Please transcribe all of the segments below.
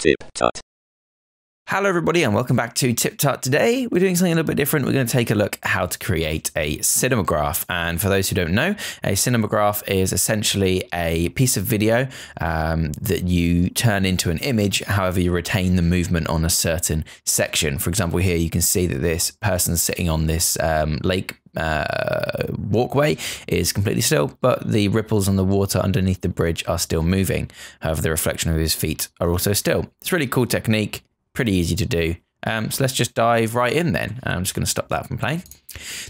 TipTut. Hello everybody and welcome back to TipTut. Today we're doing something a little bit different. We're going to take a look at how to create a cinemagraph. And for those who don't know, a cinemagraph is essentially a piece of video that you turn into an image, however you retain the movement on a certain section. For example, here you can see that this person's sitting on this lake walkway is completely still, but the ripples on the water underneath the bridge are still moving. However, the reflection of his feet are also still. It's a really cool technique. Pretty easy to do. So let's just dive right in then. I'm just going to stop that from playing.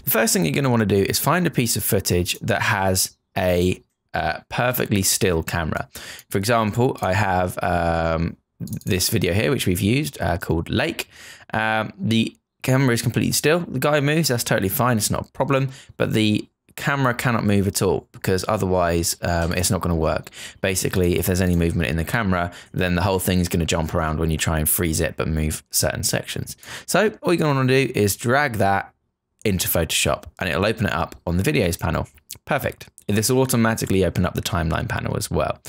The first thing you're going to want to do is find a piece of footage that has a perfectly still camera. For example, I have this video here, which we've used called Lake. The camera is completely still. The guy moves. That's totally fine. It's not a problem. But the camera cannot move at all because otherwise it's not going to work. Basically, if there's any movement in the camera, then the whole thing is going to jump around when you try and freeze it but move certain sections. So all you're going to want to do is drag that into Photoshop and it'll open it up on the videos panel. Perfect. This will automatically open up the timeline panel as well.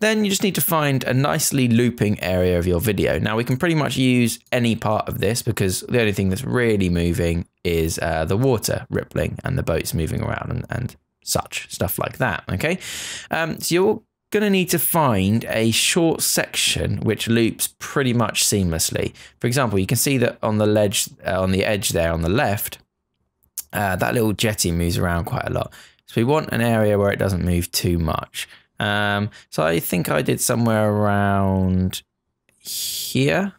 Then you just need to find a nicely looping area of your video. Now we can pretty much use any part of this because the only thing that's really moving is the water rippling and the boats moving around and such stuff like that. Okay, so you're going to need to find a short section which loops pretty much seamlessly. For example, you can see that on the ledge, on the edge there on the left, that little jetty moves around quite a lot. So we want an area where it doesn't move too much. So I think I did somewhere around here.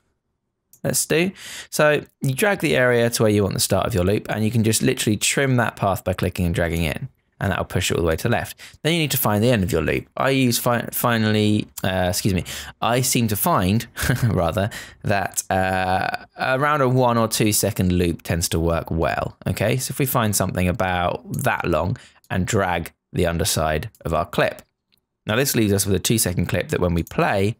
Let's do. So you drag the area to where you want the start of your loop and you can just literally trim that path by clicking and dragging in, and that'll push it all the way to the left. Then you need to find the end of your loop. I seem to find rather that around a 1 or 2 second loop tends to work well. Okay, so if we find something about that long and drag the underside of our clip. Now this leaves us with a 2 second clip that when we play,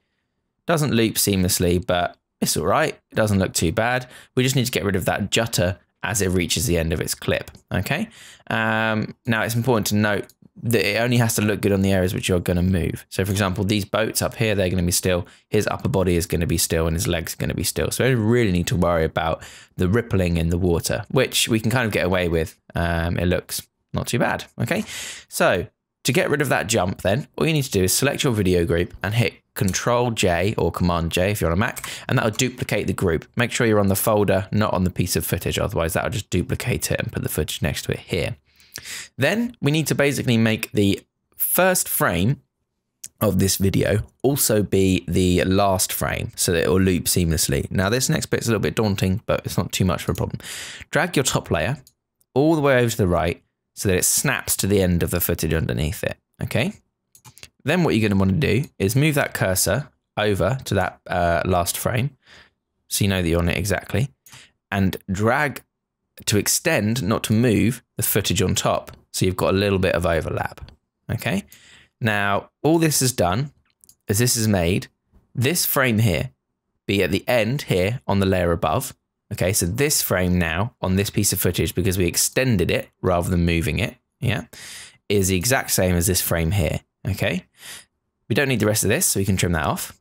doesn't loop seamlessly, but it's all right. It doesn't look too bad. We just need to get rid of that judder as it reaches the end of its clip, okay? Now it's important to note that it only has to look good on the areas which you're gonna move. So for example, these boats up here, they're gonna be still, his upper body is gonna be still and his legs are gonna be still. So we don't really need to worry about the rippling in the water, which we can kind of get away with. It looks not too bad, okay? So to get rid of that jump then, all you need to do is select your video group and hit Control J or Command J if you're on a Mac, and that'll duplicate the group. Make sure you're on the folder, not on the piece of footage, otherwise that'll just duplicate it and put the footage next to it here. Then we need to basically make the first frame of this video also be the last frame so that it will loop seamlessly. Now this next bit's a little bit daunting, but it's not too much of a problem. Drag your top layer all the way over to the right so that it snaps to the end of the footage underneath it, okay? Then what you're going to want to do is move that cursor over to that last frame, so you know that you're on it exactly, and drag to extend, not to move, the footage on top, so you've got a little bit of overlap, okay? Now, all this is done is this is made this frame here be at the end here on the layer above, okay? So this frame now on this piece of footage, because we extended it rather than moving it, yeah, is the exact same as this frame here. Okay, we don't need the rest of this, so we can trim that off.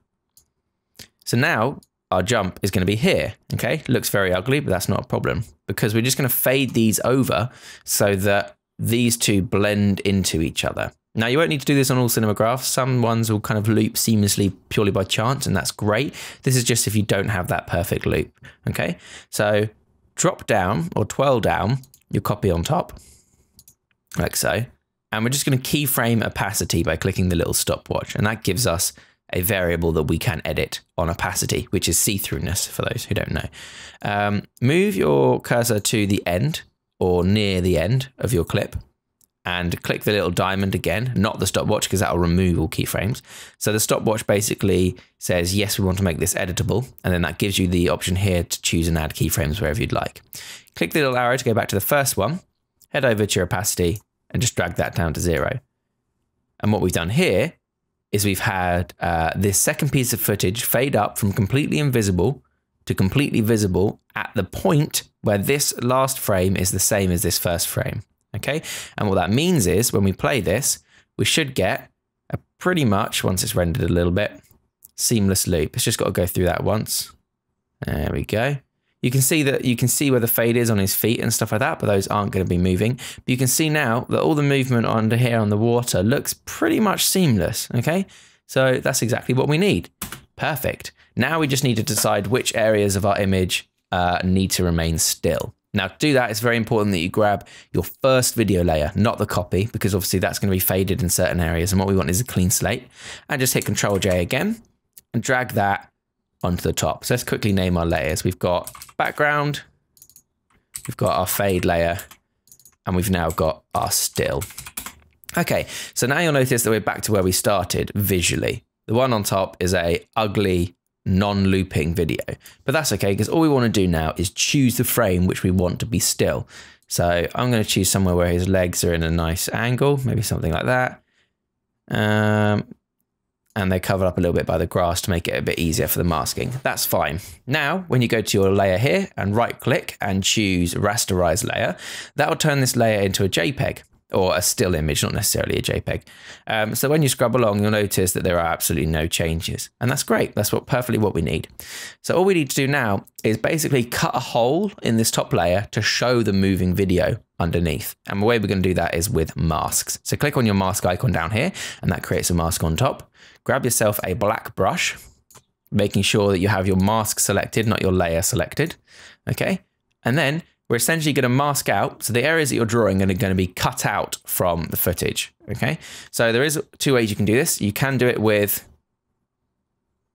So now our jump is going to be here. Okay, looks very ugly, but that's not a problem because we're just going to fade these over so that these two blend into each other. Now you won't need to do this on all cinemagraphs. Some ones will kind of loop seamlessly purely by chance, and that's great. This is just if you don't have that perfect loop. Okay, so drop down or twirl down your copy on top like so. And we're just going to keyframe opacity by clicking the little stopwatch. And that gives us a variable that we can edit on opacity, which is see-throughness for those who don't know. Move your cursor to the end or near the end of your clip and click the little diamond again, not the stopwatch, because that'll remove all keyframes. So the stopwatch basically says, yes, we want to make this editable. And then that gives you the option here to choose and add keyframes wherever you'd like. Click the little arrow to go back to the first one, head over to your opacity, and just drag that down to 0. And what we've done here is we've had this second piece of footage fade up from completely invisible to completely visible at the point where this last frame is the same as this first frame, okay? And what that means is when we play this, we should get a pretty much, once it's rendered a little bit, seamless loop. It's just got to go through that once. There we go. You can see that, you can see where the fade is on his feet and stuff like that, but those aren't going to be moving. But you can see now that all the movement under here on the water looks pretty much seamless, okay? So that's exactly what we need. Perfect. Now we just need to decide which areas of our image need to remain still. Now to do that, it's very important that you grab your first video layer, not the copy, because obviously that's going to be faded in certain areas, and what we want is a clean slate. And just hit Control J again and drag that onto the top. So let's quickly name our layers. We've got background, we've got our fade layer, and we've now got our still. Okay, so now you'll notice that we're back to where we started visually. The one on top is a ugly, non-looping video, but that's okay, because all we want to do now is choose the frame which we want to be still. So I'm going to choose somewhere where his legs are in a nice angle, maybe something like that. And they're covered up a little bit by the grass to make it a bit easier for the masking. That's fine. Now, when you go to your layer here and right click and choose rasterize layer, that will turn this layer into a JPEG or a still image, not necessarily a JPEG. So when you scrub along, you'll notice that there are absolutely no changes, and that's great. That's perfectly what we need. So all we need to do now is basically cut a hole in this top layer to show the moving video underneath. And the way we're going to do that is with masks. So click on your mask icon down here, and that creates a mask on top. Grab yourself a black brush, making sure that you have your mask selected, not your layer selected. Okay. And then we're essentially going to mask out. So the areas that you're drawing are going to be cut out from the footage. Okay. So there is two ways you can do this. You can do it with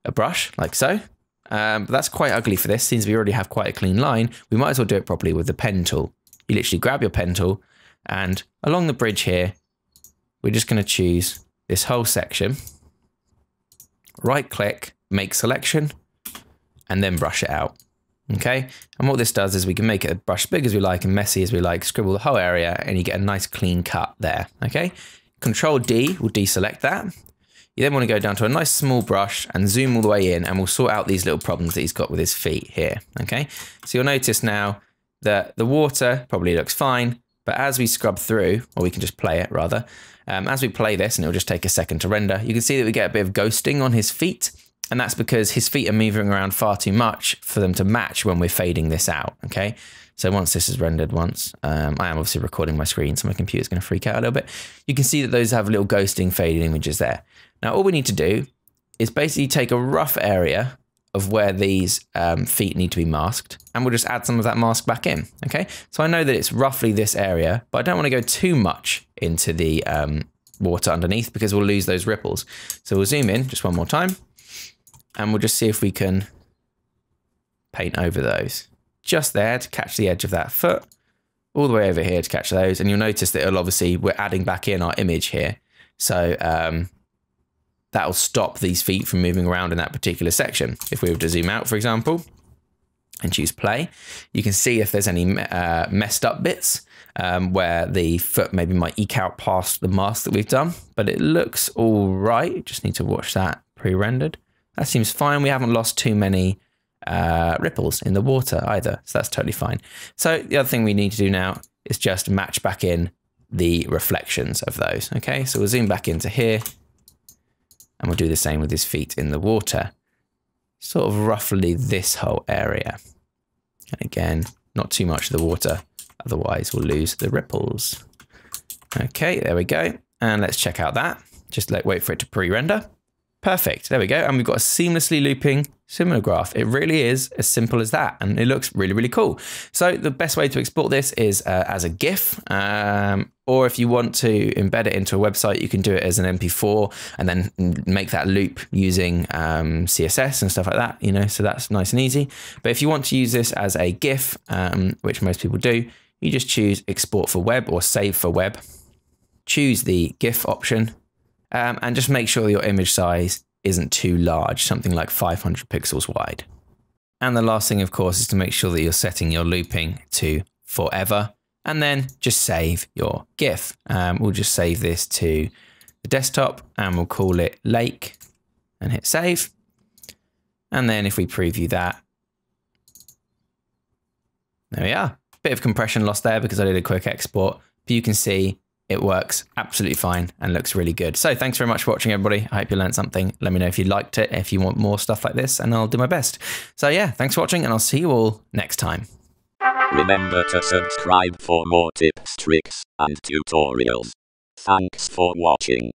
a brush like so. But that's quite ugly for this. Since we already have quite a clean line, we might as well do it properly with the pen tool. You literally grab your pen tool, and along the bridge here, we're just going to choose this whole section, right click, make selection, and then brush it out. Okay. And what this does is we can make it a brush big as we like and messy as we like, scribble the whole area, and you get a nice clean cut there. Okay. Control D will deselect that. You then want to go down to a nice small brush and zoom all the way in, and we'll sort out these little problems that he's got with his feet here. Okay. So you'll notice now that the water probably looks fine, but as we scrub through, or we can just play it rather, as we play this, and it'll just take a second to render, you can see that we get a bit of ghosting on his feet, and that's because his feet are moving around far too much for them to match when we're fading this out, okay? So once this is rendered once, I am obviously recording my screen, so my computer's gonna freak out a little bit. You can see that those have little ghosting faded images there. Now, all we need to do is basically take a rough area of where these feet need to be masked, and we'll just add some of that mask back in, okay? So I know that it's roughly this area, but I don't wanna go too much into the water underneath, because we'll lose those ripples. So we'll zoom in just one more time, and we'll just see if we can paint over those. Just there to catch the edge of that foot, all the way over here to catch those, and you'll notice that it'll obviously, we're adding back in our image here. So, that'll stop these feet from moving around in that particular section. If we were to zoom out, for example, and choose play, you can see if there's any messed up bits where the foot maybe might eke out past the mask that we've done, but it looks all right. Just need to watch that pre-rendered. That seems fine. We haven't lost too many ripples in the water either, so that's totally fine. So the other thing we need to do now is just match back in the reflections of those. Okay, so we'll zoom back into here, and we'll do the same with his feet in the water, sort of roughly this whole area. And again, not too much of the water, otherwise we'll lose the ripples. Okay, there we go. And let's check out that. Just wait for it to pre-render. Perfect, there we go. And we've got a seamlessly looping cinemagraph. It really is as simple as that, and it looks really, really cool. So the best way to export this is as a GIF, or if you want to embed it into a website, you can do it as an MP4 and then make that loop using CSS and stuff like that, you know, so that's nice and easy. But if you want to use this as a GIF, which most people do, you just choose export for web or save for web, choose the GIF option, and just make sure your image size isn't too large, something like 500 pixels wide. And the last thing, of course, is to make sure that you're setting your looping to forever, and then just save your GIF. We'll just save this to the desktop, and we'll call it Lake, and hit save. And then if we preview that, there we are. Bit of compression loss there because I did a quick export, but you can see it works absolutely fine and looks really good. So thanks very much for watching, everybody. I hope you learned something. Let me know if you liked it, if you want more stuff like this, and I'll do my best. So yeah, thanks for watching, and I'll see you all next time. Remember to subscribe for more tips, tricks, and tutorials. Thanks for watching.